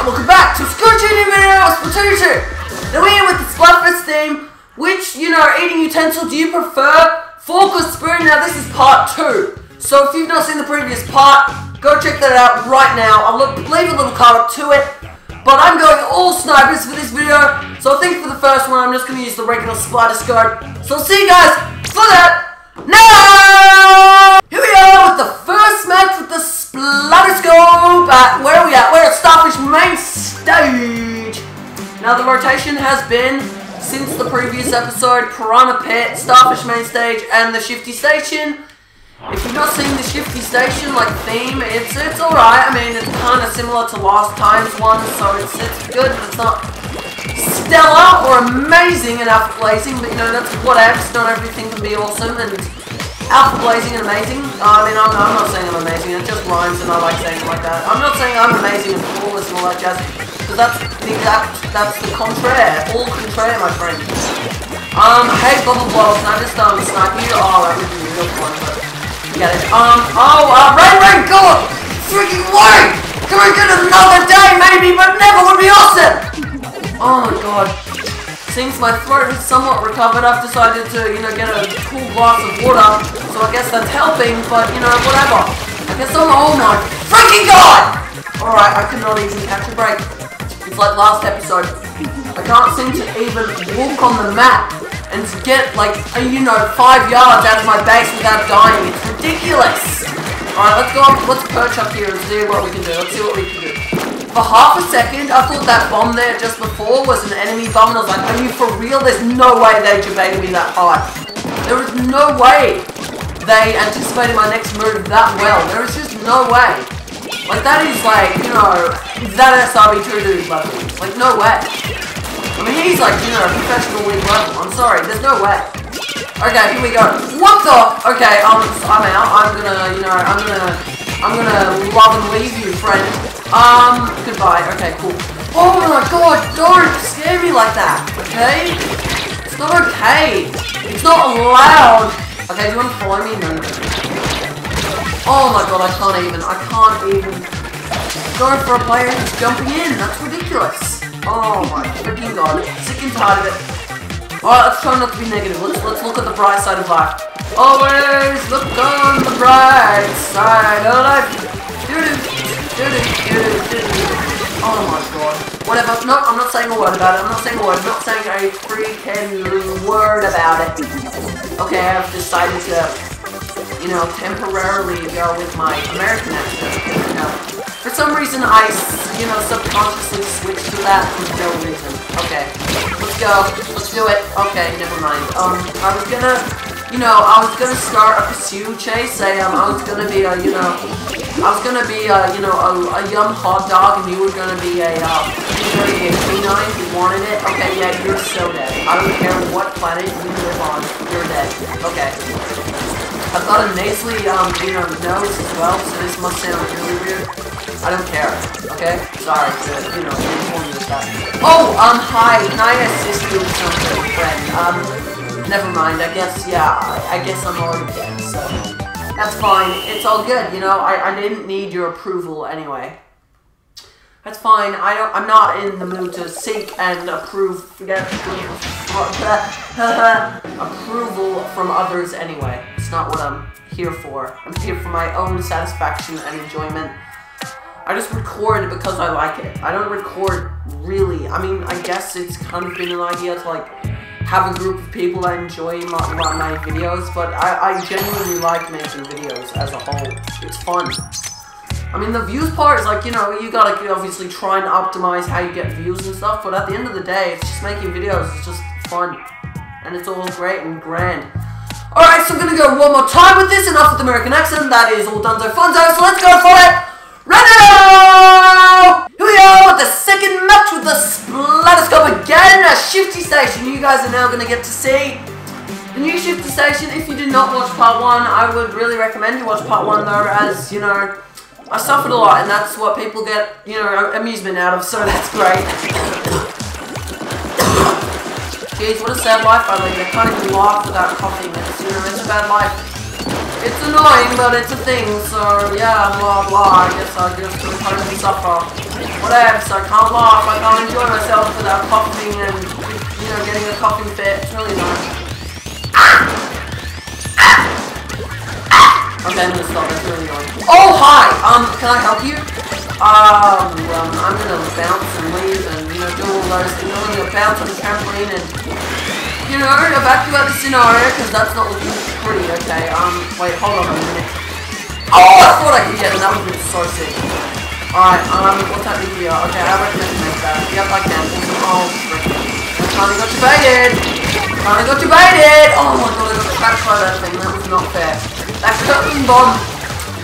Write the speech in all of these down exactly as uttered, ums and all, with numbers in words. and welcome back to Splatoon two. Now we're here with the Splatfest theme. Which, you know, eating utensil do you prefer? Fork or spoon? Now this is part two. So if you've not seen the previous part, go check that out right now. I'll look, leave a little card up to it. But I'm going all snipers for this video. So I think for the first one I'm just going to use the regular Splatterscope. So I'll see you guys for that. Now! Here we are with the first match with the Splatterscope at, where are we at? We're at Starfish Main Stage. Now the rotation has been, since the previous episode, Piranha Pit, Starfish Main Stage, and the Shifty Station. If you've not seen the Shifty Station, like, theme, it's it's alright. I mean, it's kind of similar to last time's one, so it's, it's good, but it's not stellar or amazing in Alfablazing, but you know, that's whatevs. Not everything can be awesome, and Alfablazing and amazing, uh, I mean, I'm, I'm not saying I'm amazing, it just rhymes and I like saying it like that. I'm not saying I'm amazing and flawless and all that jazz, because that's the exact, that's the contraire, all contraire, my friend. Um, hey, blah blah blah, can I just, um, snipe you? Oh, that would be real fun, but you get it. Um, oh, uh, Rain Rain, go on! Freaking way! Can we get another day, maybe, but never would be awesome! Oh my god. Seems my throat is somewhat recovered. I've decided to, you know, get a cool glass of water. So I guess that's helping, but, you know, whatever. I guess I'm, oh my freaking god! Alright, I cannot even catch a break. It's like last episode. I can't seem to even walk on the map and get, like, a, you know, five yards out of my base without dying. It's ridiculous! Alright, let's go up, let's perch up here and see what we can do. Let's see what we can do. For half a second, I thought that bomb there just before was an enemy bomb, and I was like, are you for real? There's no way they debated me that hard. There is no way they anticipated my next move that well. There is just no way. Like, that is like, you know, that S R B two dude's level. Like, no way. I mean, he's like, you know, professional league level. I'm sorry, there's no way. Okay, here we go. What the? Okay, I'm, I'm out. I'm gonna, you know, I'm gonna, I'm gonna love and leave you, friend. Um, goodbye. Okay, cool. Oh my god, don't scare me like that, okay? It's not okay. It's not allowed. Okay, do you want to follow me? No. Oh my god, I can't even. I can't even go for a player who's jumping in. That's ridiculous. Oh my freaking god. Sick and tired of it. Alright, let's try not to be negative. Let's, let's look at the bright side of life. Always look on the bright side of life. Oh my god. Whatever. No, I'm not saying a word about it. I'm not saying a word. I'm not saying a freaking word about it. Okay, I've decided to, you know, temporarily go with my American accent. For some reason, I, you know, subconsciously switched to that for no reason. Okay. Let's go. Let's do it. Okay, never mind. Um, I was gonna, you know, I was gonna start a pursue chase. I, um, I was gonna be a, you know... I was gonna be, uh, you know, a, a young hot dog, and you were gonna be a, uh, you were gonna be a canine who wanted it. Okay, yeah, you're so dead. I don't care what planet you live on, you're dead. Okay. I've got a nasally, um, you know, nose as well, so this must sound really weird. I don't care. Okay? Sorry, but, you know, I'm informing you of that. Oh, um, hi, can I assist you with something, friend? Um, never mind, I guess, yeah, I, I guess I'm already dead, so... That's fine, it's all good, you know, I, I didn't need your approval anyway. That's fine, I don't, I'm not in the mood to seek and approve, forget, approval from others anyway. It's not what I'm here for. I'm here for my own satisfaction and enjoyment. I just record because I like it. I don't record really, I mean, I guess it's kind of been an idea to like... have a group of people that enjoy my, my, my videos, but I, I genuinely like making videos as a whole. It's fun. I mean, the views part is like, you know, you gotta obviously try and optimize how you get views and stuff, but at the end of the day, it's just making videos. It's just fun. And it's all great and grand. Alright, so I'm gonna go one more time with this. Enough with the American accent. That is all dunzo funzo, so let's go for it! Right now! Here we are with the second match with the Splatterscope again at Shifty Station. You guys are now going to get to see the new Shifty Station. If you did not watch part one, I would really recommend you watch part one though, as, you know, I suffered a lot and that's what people get, you know, amusement out of, so that's great. Jeez, what a sad life I live. I can't even laugh without coughing. It's, you know, it's a bad life. It's annoying, but it's a thing, so yeah, blah blah, I guess I'll just try and suffer. Whatevs, I can't laugh, I can't enjoy myself without coughing and, you know, getting a coughing fit. It's really nice. Okay, I'm gonna stop, that's really annoying. Oh, hi! Um, can I help you? Um, um, I'm gonna bounce and leave and, you know, do all those things. I'm gonna bounce on the trampoline and... you know, evacuate the scenario, because that's not looking pretty, okay? Um, wait, hold on a minute. Oh, I thought I could get it, that would be so sick. Alright, um, what's happening here? Okay, I recommend you make that. Yep, I can. Oh, frick. I kinda got you baited! Kinda got you baited! Oh my god, I got trapped by that thing, that was not fair. That curtain bomb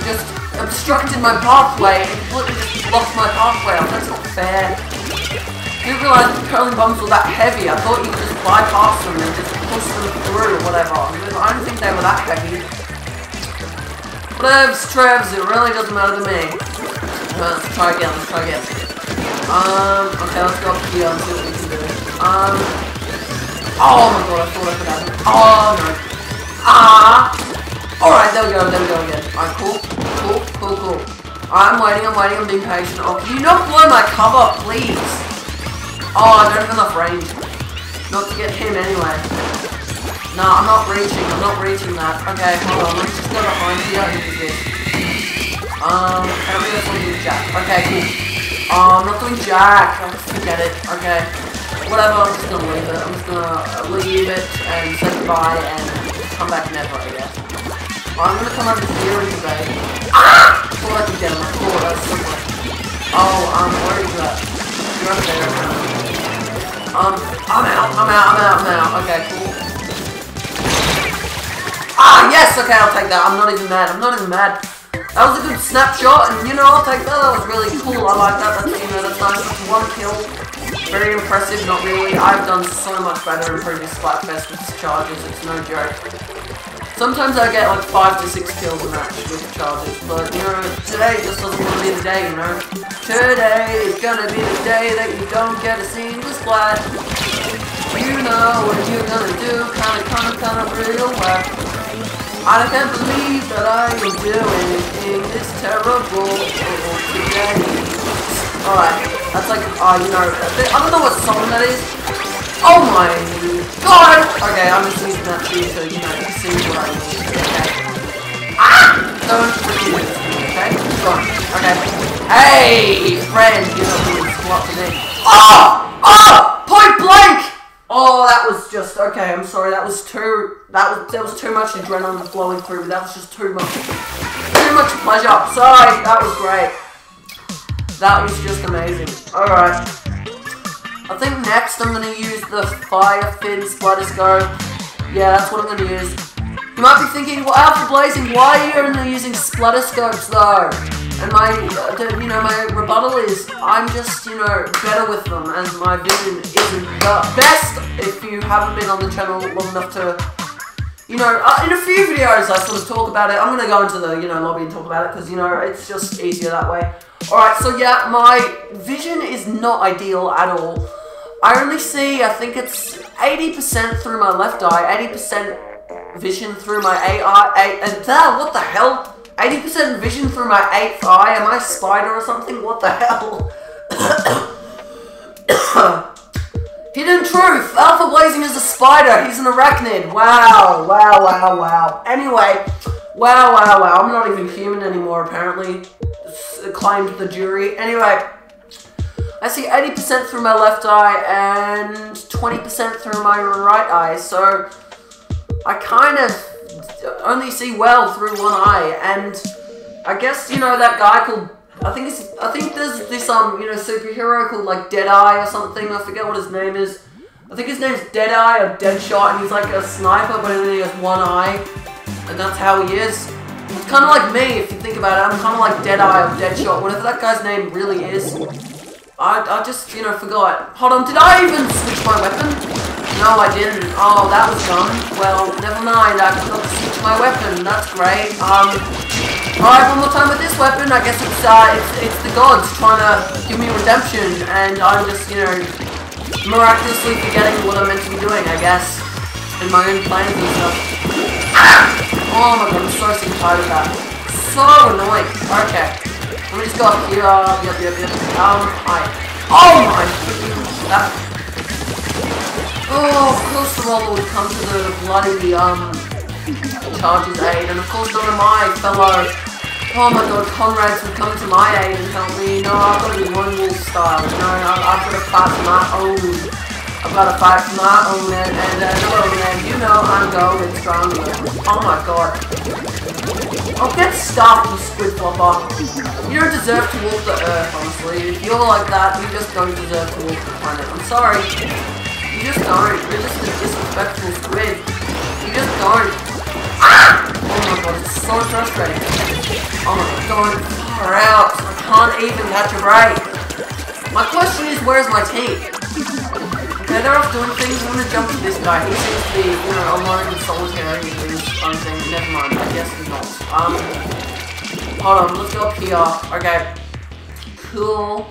just obstructed my pathway, it completely just blocked my pathway off, that's not fair. I didn't realise the curling bombs were that heavy. I thought you could just bypass them and just push them through or whatever. I don't think they were that heavy. Whatevs, trevs, it really doesn't matter to me. Let's try again, let's try again. Um, okay, let's go up here and see what we can do. Um, oh my god, I thought I could have it. Oh no. Ah! Alright, there we go, there we go again. Alright, cool, cool, cool, cool. Alright, I'm waiting, I'm waiting, I'm being patient. Oh, can you not blow my cover, please? Oh, I don't have enough range. Not to get him anyway. No, I'm not reaching. I'm not reaching that. Okay, hold on. Let's just go behind here. Who is this? Um, I don't think that's what I'm doing jack. Okay, cool. Oh, I'm not doing jack. I just forget it. Okay. Whatever, I'm just gonna leave it. I'm just gonna leave it and say goodbye and come back never, I guess. Well, I'm gonna come over here and say... Ah! I thought I could get him. I thought that was somewhere. Oh, um, where is that? You're up there. Um, I'm out, I'm out, I'm out, I'm out. Okay, cool. Ah, yes! Okay, I'll take that. I'm not even mad. I'm not even mad. That was a good snapshot, and you know, I'll take that. That was really cool. I like that. That's, you know, that's nice. That's one kill. Very impressive, not really. I've done so much better in previous Splatfest with charges. It's no joke. Sometimes I get like five to six kills a match with charges, but, you know, today just doesn't want to be the day, you know? Today is gonna be the day that you don't get a single splat. You know what you're gonna do, kinda, kinda, kinda real well. I can't believe that I am doing this terrible today. Alright, that's like, oh, you know, I don't know what song that is. Oh my god! Okay, I'm just using that too, so you know, see what I mean. Okay. Ah! Don't freaking do this to me, okay? Go on. Okay. Hey, friend, you're not doing squat to me. Oh! Oh! Point blank! Oh, that was just, okay, I'm sorry, that was too, that was, there was too much adrenaline flowing through, but that was just too much, too much pleasure. Sorry, that was great. That was just amazing. Alright. I think next I'm gonna use the Firefin Splatterscope. Yeah, that's what I'm gonna use. You might be thinking, well, Alfablazing, why are you only using Splatterscopes though? And my, you know, my rebuttal is, I'm just, you know, better with them, and my vision isn't the best. If you haven't been on the channel long enough to, you know, uh, in a few videos I sort of talk about it. I'm gonna go into the, you know, lobby and talk about it because, you know, it's just easier that way. Alright, so yeah, my vision is not ideal at all. I only see, I think it's eighty percent through my left eye, eighty percent vision through my A I, a, and that, what the hell? eighty percent vision through my eighth eye, am I a spider or something? What the hell? Hidden truth, Alfablazing is a spider, he's an arachnid. Wow, wow, wow, wow. Anyway, wow, wow, wow, I'm not even human anymore apparently. Claimed the jury. Anyway, I see eighty percent through my left eye and twenty percent through my right eye, so I kind of only see well through one eye, and I guess, you know, that guy called, I think it's, I think there's this, um, you know, superhero called, like, Deadeye or something, I forget what his name is, I think his name's Deadeye or Deadshot, and he's like a sniper, but he only has one eye, and that's how he is. It's kind of like me, if you think about it. I'm kind of like Deadeye or Deadshot, whatever that guy's name really is. I, I just, you know, forgot. Hold on, did I even switch my weapon? No, I didn't. Oh, that was dumb. Well, never mind, I forgot to switch my weapon. That's great. Um, alright, one more time with this weapon. I guess it's, uh, it's, it's the gods trying to give me redemption, and I'm just, you know, miraculously forgetting what I'm meant to be doing, I guess. In my own plans and stuff. Ah! Oh my god, I'm so sick of Pokemon. So annoying. Okay. Let me just go up here. Uh, yep, yep, yep. Um, hi. Oh my goodness. That... Oh, of course the lava would come to the bloody, um, charge's aid. And of course none of my fellow... Oh my god, comrades would come to my aid and help me. No, I've got to be one wolf style. No, I've, I've got to fight for my own. I've got to fight for my own man. And uh, no, man, you know I'm going stronger. Oh my god. Oh, get stuffed, you squid flopper. You don't deserve to walk the earth, honestly. If you're like that, you just don't deserve to walk the planet. I'm sorry. You just don't. You're just a disrespectful squid. You just don't. Ah! Oh my god, it's so frustrating. Oh my god, far out. I can't even catch a break. My question is, where's my team? They're off doing things. I'm gonna jump to this guy. He seems to be, you know, alone and solitary doing his own thing. Never mind, I guess he's not. Um, hold on, let's go up here. Okay, cool.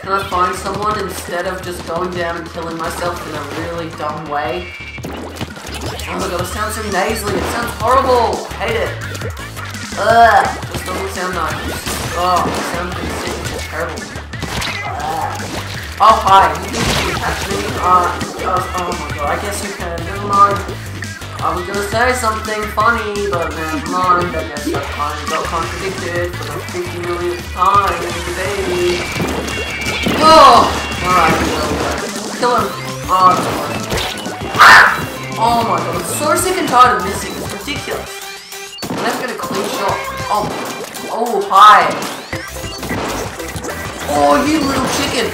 Can I find someone instead of just going down and killing myself in a really dumb way? Oh my god, it sounds so nasally. It sounds horrible. I hate it. Ugh, this doesn't sound nice. Oh, it sounds insane. Terrible. Ugh. Oh, hi. You think you can catch me? Uh, uh, oh my god, I guess you can. Never mind. I was gonna say something funny, but never mind. I guess I kind of got contradicted for the fifty millionth time, baby. Oh! Alright, well, kill him. Oh, ah! Oh my god, I'm so sick and tired of missing. It's ridiculous. I'm never gonna clean shot. Oh, oh, hi. Oh, you little chicken.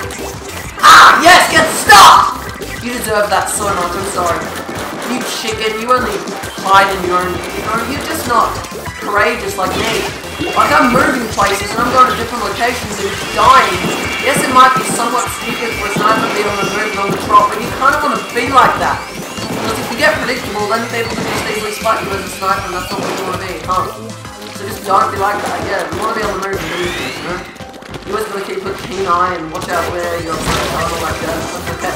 Ah, yes, get stuck. You deserve that so much. I'm sorry. You chicken, you only hide in your own. You know, you're just not courageous like me. Like I'm moving places and I'm going to different locations and dying. Yes, it might be somewhat stupid for a sniper to be on the move and on the trot, but you kind of want to be like that. Because if you get predictable, then people can just easily spot you as a sniper, and that's not what you want to be, huh? So just don't be like that, yeah. You want to be able to move and do things, you know? You always got to keep a keen eye and watch out where you're going and all like that. Okay.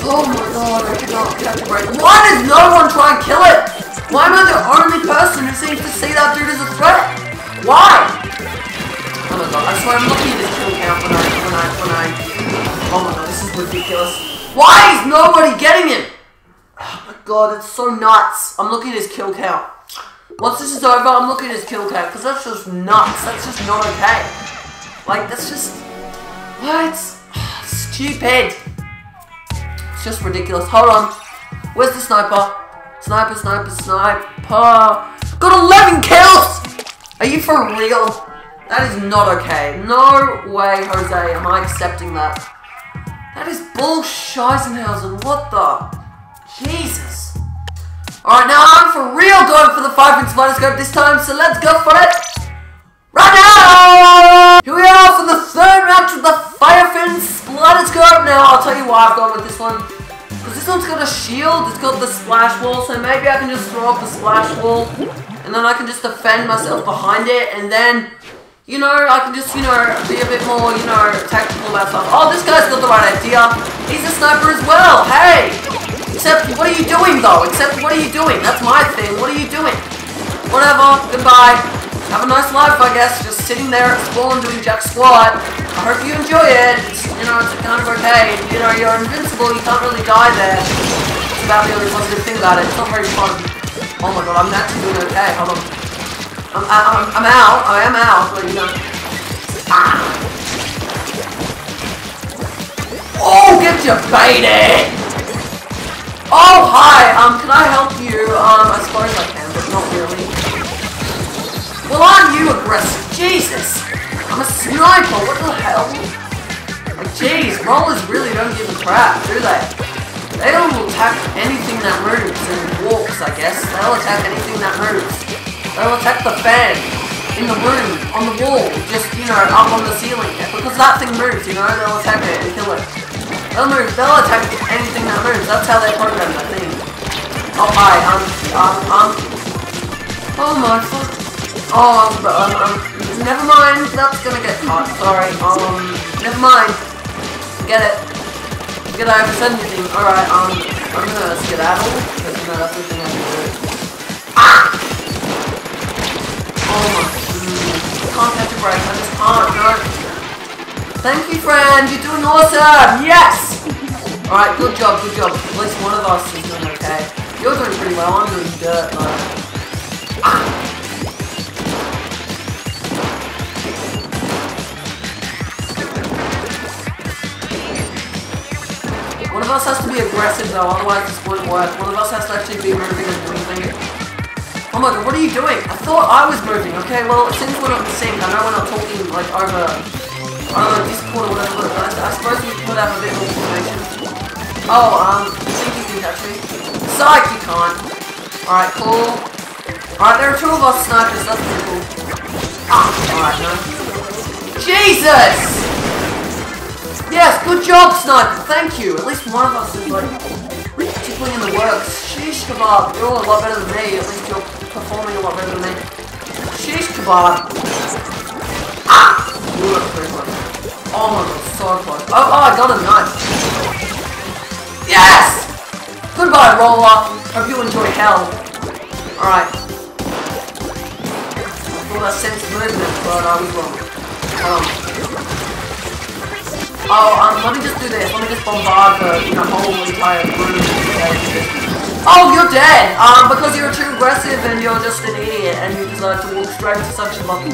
Oh my god, I cannot catch a break. Why does no one try and kill it? Why am I the only person who seems to see that dude as a threat? Why? Oh my god, I swear I'm looking at this kill count when I, when I, when I... Oh my god, this is ridiculous. Why is nobody getting him? Oh my god, that's so nuts. I'm looking at his kill count. Once this is over, I'm looking at his kill count, because that's just nuts. That's just not okay. Like, that's just... What? Stupid. It's just ridiculous. Hold on. Where's the sniper? Sniper, sniper, sniper. Got eleven kills! Are you for real? That is not okay. No way, Jose, am I accepting that. That is bullshit, Eisenhausen. What the... Jesus. Alright, now I'm for real going for the Firefin Splatterscope this time, so let's go for it. Right now! Here we are for the third match of the Firefin Splatterscope. Now, I'll tell you why I've gone with this one. Because this one's got a shield, it's got the splash wall, so maybe I can just throw up a splash wall. And then I can just defend myself behind it, and then... You know, I can just, you know, be a bit more, you know, tactical about stuff. Oh, this guy's got the right idea. He's a sniper as well, hey! Except, what are you doing, though? Except, what are you doing? That's my thing. What are you doing? Whatever. Goodbye. Have a nice life, I guess. Just sitting there at school and doing jack squat. I hope you enjoy it. It's, you know, it's kind of okay. You know, you're invincible. You can't really die there. It's about the only positive thing about it. It's not very fun. Oh my god, I'm actually doing okay. Hold on. I'm, I'm, I'm out. I am out. But, you know. Ah. Oh, get your baited! Oh, hi! Um, can I help you? Um, I suppose I can, but not really. Well, aren't you aggressive? Jesus! I'm a sniper, what the hell? Like, jeez, rollers really don't give a crap, do they? They don't attack anything that moves and walks, I guess. They'll attack anything that moves. They'll attack the fan, in the room, on the wall, just, you know, up on the ceiling. Because that thing moves, you know, they'll attack it and kill it. They'll move, they'll attack anything that moves, that's how they program that thing. Oh hi, um, um, um. Oh my fuck. Oh, um, um, um, never mind, that's gonna get caught, sorry, um, never mind. Forget it. Forget I ever said anything, alright, um, I'm gonna skedaddle, because you know that's the thing I can do. Ah! Oh my goodness. Can't catch a break. I just can't. No. Thank you, friend. You're doing awesome. Yes! Alright, good job, good job. At least one of us is doing okay. You're doing pretty well. I'm doing dirt, man. Ah! One of us has to be aggressive though, otherwise this wouldn't work. One of us has to actually be moving and doing things. Oh my god, what are you doing? I thought I was moving. Okay, well, since we're not in sync, I know we're not talking like over, over Discord or whatever, but I suppose we could have a bit more information. Oh, um, I think you can catch me. Psych, you can't. Alright, cool. Alright, there are two of us snipers, that's pretty cool. Ah, alright, no. Jesus! Yes, good job, Sniper! Thank you! At least one of us is, like, tickling in the works. Sheesh kebab! You're a lot better than me. At least you're performing a lot better than me. Sheesh kebab! Ah! Ooh, that's pretty close. Oh my god, so close. Oh, oh, I got a knife! Yes! Goodbye, Roller! Hope you enjoy hell. Alright. I thought I sensed movement, but I was wrong. Um... Oh, um, let me just do this. Let me just bombard the, you know, whole entire room. Oh, you're dead! Um, because you're too aggressive and you're just an idiot and you decide to walk straight to such a lucky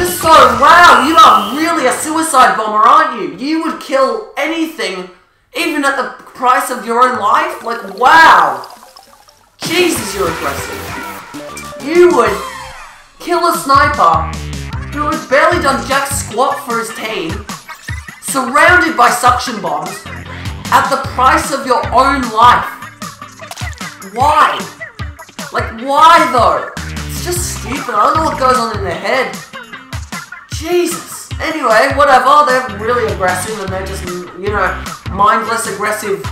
This is so, wow, you are really a suicide bomber, aren't you? You would kill anything, even at the price of your own life? Like, wow! Jesus, you're aggressive. You would kill a sniper who has barely done jack squat for his team, surrounded by suction bombs, at the price of your own life. Why? Like, why though? It's just stupid. I don't know what goes on in their head. Jesus. Anyway, whatever. They're really aggressive and they're just, you know, mindless aggressive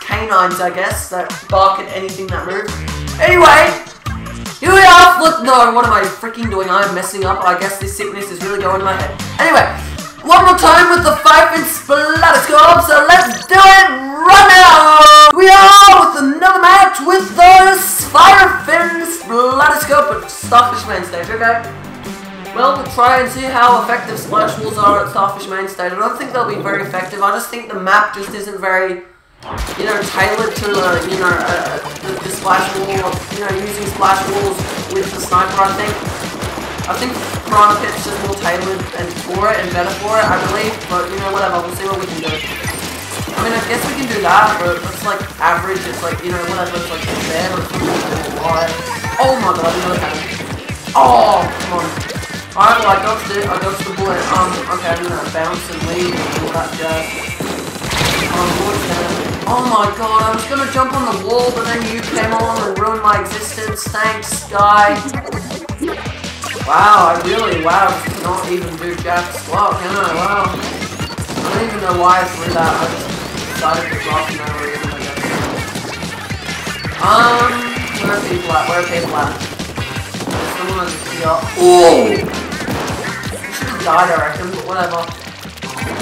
canines, I guess, that bark at anything that moves. Anyway. Here we are. Look, no, what am I freaking doing? I'm messing up. I guess this sickness is really going in my head. Anyway. One more time with the Firefin Splatterscope, so let's do it right now! We are with another match with the Firefin Splatterscope at Starfish Main Stage, okay? Well, we'll try and see how effective splash walls are at Starfish Main Stage. I don't think they'll be very effective. I just think the map just isn't very, you know, tailored to, uh, you know, uh, the, the splash wall, you know, using splash walls with the sniper, I think. I think Piranha Pit's just more tailored and for it and better for it, I believe, but you know, whatever, we'll see what we can do. I mean, I guess we can do that, but it's like average, it's like, you know, whatever, it's like it's there, but it's not. Oh my god, look at it. Oh, come on. Alright, well, I dodged it, I dodged the bullet. Um, okay, I'm gonna bounce and leave and all that jazz. Um, oh my god, I was gonna jump on the wall, but then you came along and ruined my existence. Thanks, guy. Wow, I really, wow, not even do jack squat, can I? Wow. I don't even know why I threw that, I just decided to drop and over even I guess. Um, where are people at, where are people at? Someone is here. Ooh! I should have died, I reckon, but whatever.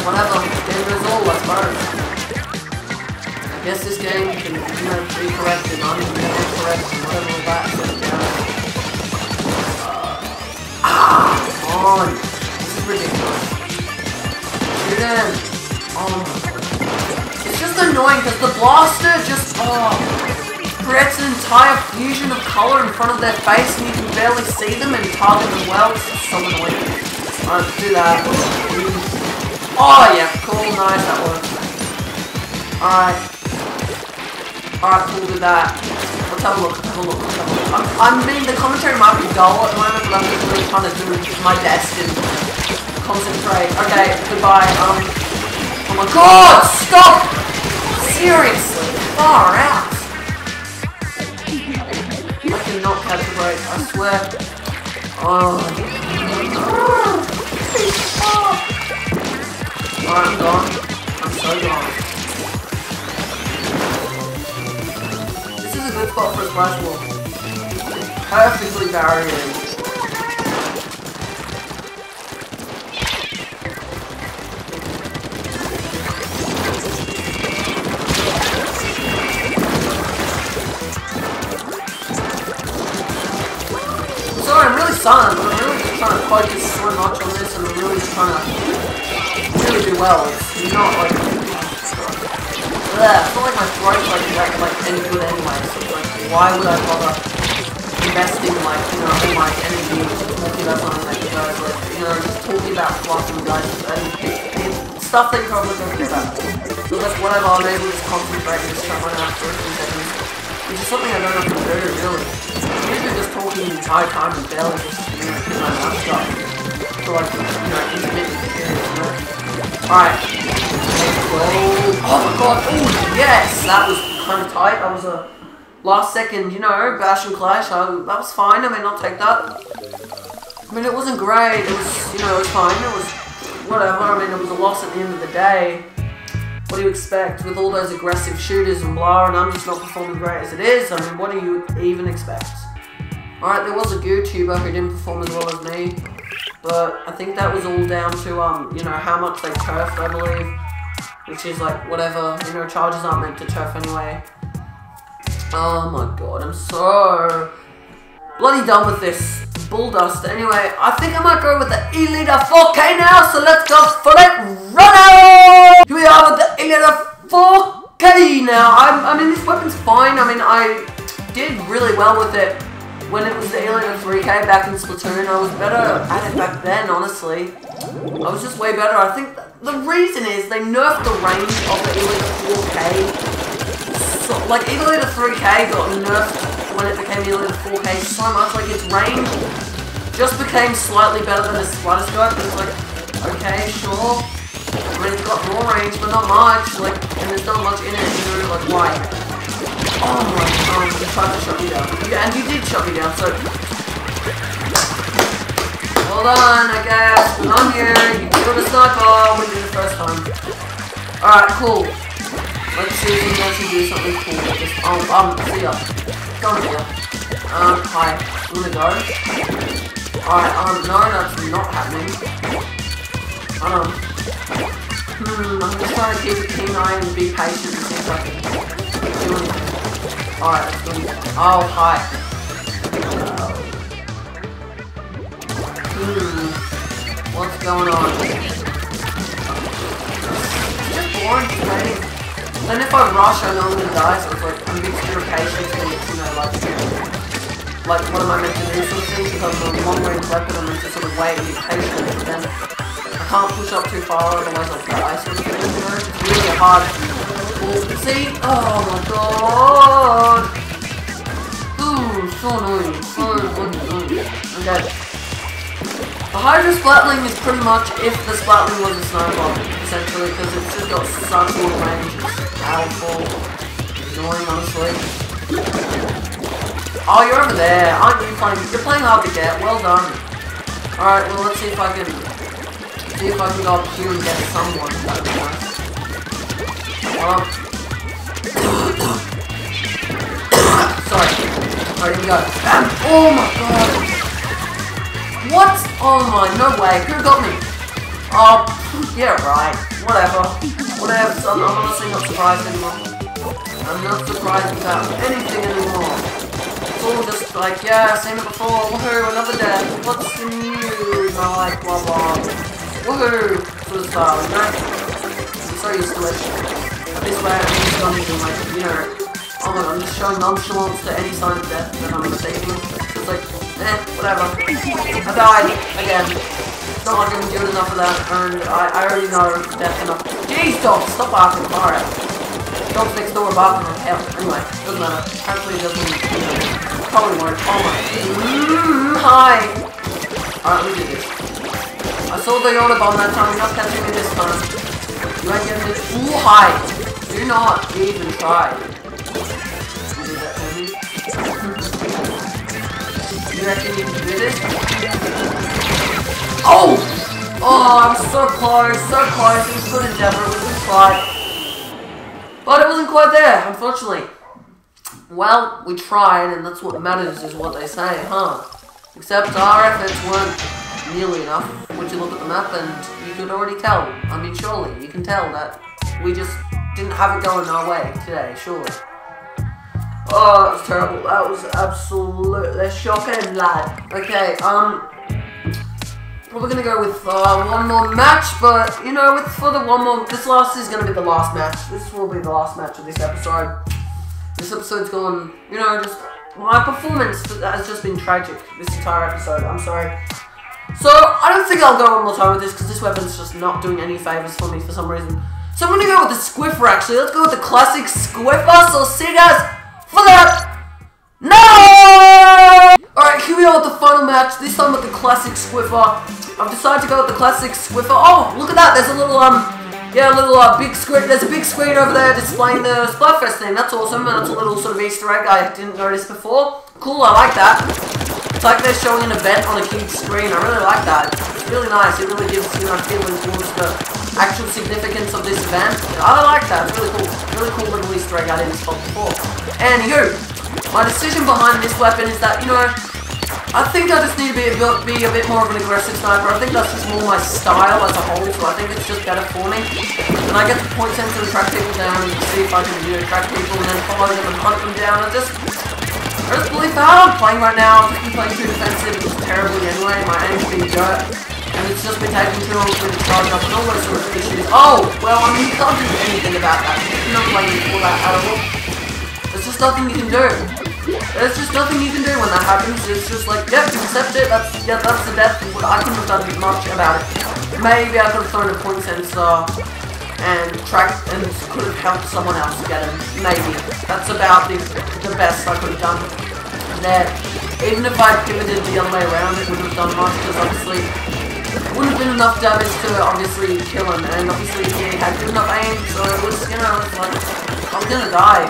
Whatever, game is all, I suppose. I guess this game can, you know, be corrected, I'm going to be corrected, whatever all that is, yeah. Ah, come on. This is ridiculous. Shoot him. Oh my god. It's just annoying because the blaster just, oh, creates an entire fusion of color in front of their face and you can barely see them and target them well. It's just so annoying. Alright, let's do that. Oh yeah, cool, nice, that works. Alright. Alright, cool, do that. Let's have a look, let's have a look, let's have a look. I, I mean, the commentary might be dull at the moment, but I'm just really trying to do my best and concentrate. Okay, goodbye. Um, oh my god, stop! Seriously, far out. I cannot catch a break, I swear. Oh. Alright, I'm gone. I'm so gone. Good spot for a splash wall. Perfectly barriered. like to score much on this, and I'm really trying to really do well. It's not like yeah, I feel like my throat's like that like any good anyway, so it's like why would I bother investing like, you know, all my energy talking about something that you guys like, you know, just talking about fluff and guys and stuff that you probably don't care about. Because whatever, I'm able to concentrate and just try my out for things, which is something I don't have to do really. Usually just talking the entire time and barely just you know, doing my mouth stuff. So like, you know, intermittent experience, you know? Alright. Oh my god, oh yes! That was kind of tight, that was a last second, you know, bash and clash. I, that was fine. I mean, I'll take that. I mean, it wasn't great. It was, you know, it was fine. It was whatever. I mean, it was a loss at the end of the day. What do you expect with all those aggressive shooters and blah, and I'm just not performing great as it is? I mean, what do you even expect? Alright, there was a YouTuber who didn't perform as well as me, but I think that was all down to, um, you know, how much they turfed, I believe, which is like, whatever. You know, charges aren't meant to turf anyway. Oh my god, I'm so bloody done with this bulldust. Anyway, I think I might go with the E liter four K now, so let's go for it right now! Here we are with the E liter four K now. I'm, I mean, this weapon's fine. I mean, I did really well with it when it was the E liter three K back in Splatoon. I was better at it back then, honestly. I was just way better. I think the reason is they nerfed the range of the E liter four K. So, like, E liter three K got nerfed when it became E liter four K so much, like, its range just became slightly better than the Splatterscope. It's like, okay, sure, I mean, it's got more range, but not much, like, and there's not much in it, you know, like, why? Oh my god, you tried to shut me down. Yeah, and you did shut me down, so... Hold on, I guess, but I'm here, you killed a sniper, we did it the first time. Alright, cool. Let's see if we can actually do something cool. Just, um, um, see ya. Go here. Um, hi. You wanna go? Alright, um, no, that's not happening. Um, hmm, I'm just trying to keep a keen eye and be patient and see if I can do anything. Alright, let's do it. Oh, hi. Hmm, what's going on? It's just boring today. And if I rush, I know I'm gonna die, so it's like, I'm being too cautious and it's, you know, like, like, what am I meant to do sort of thing, because I'm a long-range weapon, I'm meant to sort of wait and be patient, and then I can't push up too far, otherwise I'll die, sort of thing, you know, it's really hard to see, oh my god, ooh, so annoying, so annoying, okay, the Hydra Splatling is pretty much if the Splatling was a snowball, essentially, because it's just got such a long range. Powerful, annoying, honestly. Oh, you're over there, aren't you? Playing, you're playing hard to get. Well done. All right, well let's see if I can see if I can go up here and get someone. That'd be nice. Um, sorry. All right, here we go. Oh my god! What? Oh my, no way. Who got me? Oh, yeah, right. Whatever. Whatever, so I'm honestly not surprised anymore. I'm not surprised about anything anymore. It's all just like, yeah, I've seen it before, woohoo, another death, what's the news? I like, blah blah. Woohoo! Sort of style, you know? I'm so used to it. This way I'm just not even like, you know, oh my god, I'm just showing nonchalance to any sign of death that I'm receiving. It's like, eh, whatever. I died, again. It's not like I'm doing enough of that, and I, I already know death enough. Jeez, dogs, stop barking, alright. Dogs next door barking like hell. Anyway, doesn't matter. Hopefully it doesn't, you know, probably won't. Oh my. Mm, hi. Alright, let me do this. I saw the auto bomb that time, you're not catching me this time. You ain't getting this. Ooh, hi. Do not even try. You that heavy. You reckon you can do this? Oh! Oh, I'm so close, so close. It was good endeavor, it was a try. But it wasn't quite there, unfortunately. Well, we tried, and that's what matters, is what they say, huh? Except our efforts weren't nearly enough. Once you look at the map, and you could already tell. I mean, surely, you can tell that we just didn't have it going our way today, surely. Oh, that was terrible. That was absolutely shocking, lad. Okay, um... We're gonna go with uh, one more match, but you know, with for the one more, this last is gonna be the last match. This will be the last match of this episode. This episode's gone, you know, just my performance has just been tragic this entire episode. I'm sorry. So I don't think I'll go one more time with this because this weapon's just not doing any favors for me for some reason. So I'm gonna go with the Squiffer actually. Let's go with the Classic Squiffer. So see you guys for that. No! Alright, here we are with the final match. This time with the Classic Squiffer. I've decided to go with the Classic Squiffer. Oh, look at that! There's a little, um, yeah, a little, uh, big screen. There's a big screen over there displaying the Splatfest thing. That's awesome, and it's a little sort of Easter egg I didn't notice before. Cool, I like that. It's like they're showing an event on a huge screen. I really like that. It's really nice. It really gives, you know, feeling towards the actual significance of this event. I like that. It's really cool. Really cool little Easter egg I didn't spot before. Anywho, my decision behind this weapon is that, you know, I think I just need to be a, bit, be a bit more of an aggressive sniper. I think that's just more my style as a whole, so I think it's just better for me. And I get to point sensor and track people down and see if I can, you know, track people and then follow them and hunt them down. I just, I just believe how I'm playing right now. I've just been playing too defensive, just terribly anyway. My aim's been dirt. And it's just been taking too long for me to charge up and all those sorts of issues. Oh, well, I mean, you can't do anything about that. You're not playing all that at all. There's just nothing you can do. There's just nothing you can do when that happens. It's just like, yep, accept it, that's, yeah, that's the death. I couldn't have done much about it. Maybe I could have thrown a point sensor and tracked and could have helped someone else get him. Maybe. That's about the, the best I could have done there. Even if I pivoted the other way around, it wouldn't have done much, because obviously it wouldn't have been enough damage to obviously kill him, and obviously he had good enough aim, so it was, you know, it's like, I'm gonna die.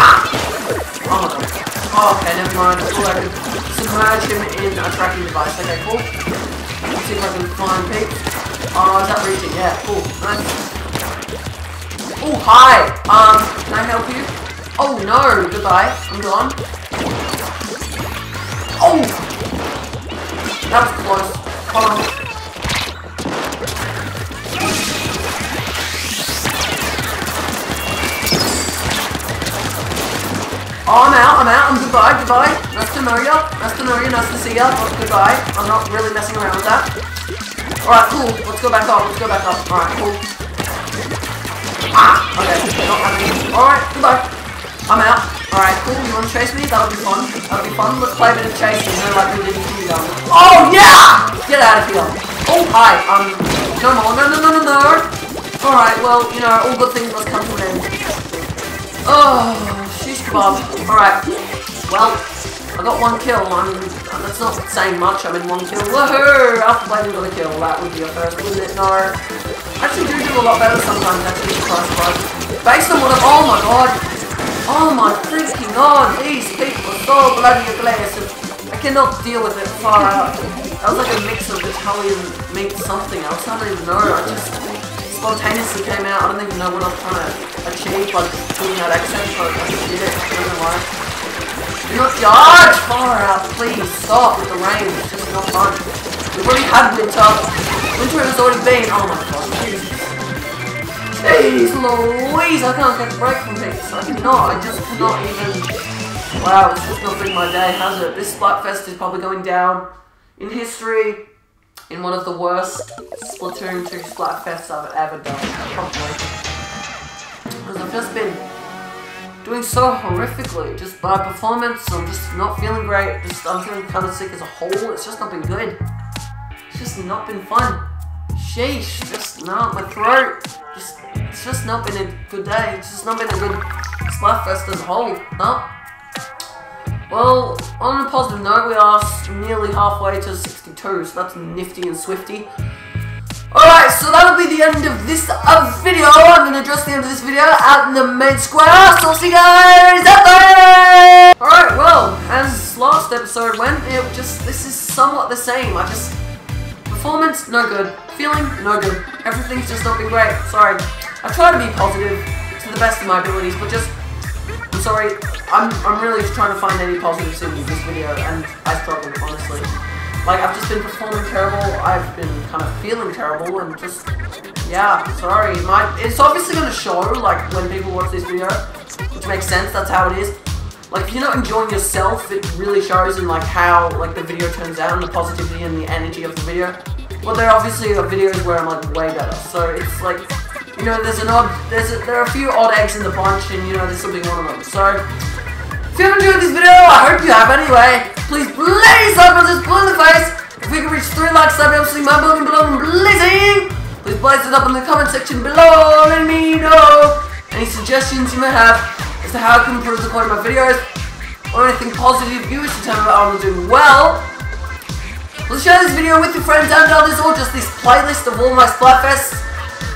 Ah! Oh my god. Oh, okay, never mind. Cool, I can submerge him in a tracking device. Okay, cool. Let's see if I can find Pete. Oh, is that reaching? Yeah, cool. Nice. Oh, hi! Um, can I help you? Oh no! Goodbye. I'm gone. Oh! That was close. Hold on. Oh, I'm out, I'm out, I'm goodbye, goodbye. Nice to know ya, nice to know you, nice to see ya. Oh, goodbye, I'm not really messing around with that. Alright, cool, let's go back up, let's go back up. Alright, cool. Ah, okay, not happening. Alright, goodbye. I'm out. Alright, cool, you wanna chase me? That'll be fun, that'll be fun. Let's play a bit of chasing, no, like we didn't do that. Oh, yeah! Get out of here. Oh, hi, um, no more, no, no, no, no, no. Alright, well, you know, all good things must come to an end. Oh. Alright, well, I got one kill, I'm, that's not saying much, I'm in one kill. Woohoo! Alfablazing got a kill, that would be a first, wouldn't it? No. I actually do do a lot better sometimes, actually, surprise, surprise. Based on what I'm, oh my god! Oh my freaking god, these people are so bloody aggressive. I cannot deal with it far out. That was like a mix of Italian meets something else, I don't even know, I just spontaneously came out, I don't even know what I'm trying to achieve by doing that accent, but I just did it, I don't know why. Do not charge far out, please stop with the rain, it's just not fun. We've already had winter, winter has already been, oh my gosh, Jesus. Jeez Louise, I can't get a break from this, I cannot, I just cannot even, wow, it's just not been my day, has it? This Splatfest is probably going down in history in one of the worst Splatoon two Splatfests I've ever done, probably. Because I've just been doing so horrifically, just by performance, I'm just not feeling great, just I'm feeling kind of sick as a whole, it's just not been good. It's just not been fun. Sheesh, just no, my throat, just, it's just not been a good day, it's just not been a good Splatfest as a whole, no. Well, on a positive note, we are nearly halfway to sixty-two, so that's nifty and swifty. Alright, so that'll be the end of this uh, video. I'm gonna address the end of this video out in the main square. So I'll see you guys out there! Alright, well, as last episode went, it just, this is somewhat the same. I just, performance, no good. Feeling, no good. Everything's just not been great. Sorry. I try to be positive to the best of my abilities, but just, I'm sorry. I'm, I'm really just trying to find any positive symbols in this video, and I struggle, honestly. Like, I've just been performing terrible, I've been kind of feeling terrible, and just, yeah, sorry, my, it's obviously going to show, like, when people watch this video, which makes sense, that's how it is, Like, if you're not enjoying yourself, it really shows in, like, how, like, the video turns out and the positivity and the energy of the video. Well, there obviously are videos where I'm, like, way better. So, it's, like, you know, there's an odd, there's a, there are a few odd eggs in the bunch, and, you know, this will be one of them. So, if you haven't enjoyed this video, I hope you have anyway. Please, please, like on this blue in the face. If we can reach three likes, that'd be absolutely mind-blowing, blowing, blazing. Please blaze it up in the comment section below, let me know any suggestions you may have as to how I can improve the quality of my videos, or anything positive you wish to tell me about how I'm doing well. Well, share this video with your friends and others, or just this playlist of all my Splatfests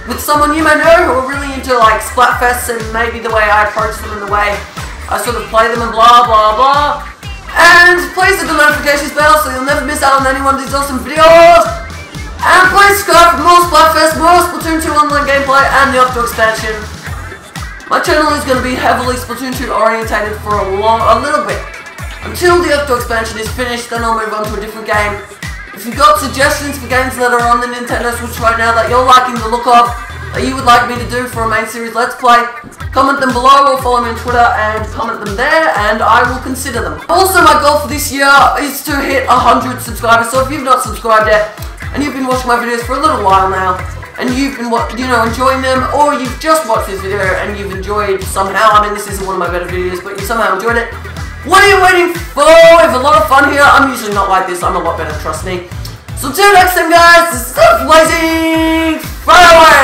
with someone you may know who are really into, like, Splatfests and maybe the way I approach them and the way I sort of play them and blah blah blah. And please hit the notifications bell so you'll never miss out on any one of these awesome videos. And please subscribe for more Splatfest, more Splatoon two online gameplay and the Octo Expansion. My channel is going to be heavily Splatoon two orientated for a long, a little bit. Until the Octo Expansion is finished, then I'll move on to a different game. If you've got suggestions for games that are on the Nintendo Switch right now that you're liking the look of, that you would like me to do for a main series Let's Play, comment them below or follow me on Twitter and comment them there, and I will consider them. Also, my goal for this year is to hit one hundred subscribers, so if you've not subscribed yet, and you've been watching my videos for a little while now, and you've been, you know, enjoying them, or you've just watched this video and you've enjoyed somehow, I mean, this isn't one of my better videos, but you somehow enjoyed it, what are you waiting for? We have a lot of fun here. I'm usually not like this, I'm a lot better, trust me. So until next time, guys, this is Alfablazing, fire away!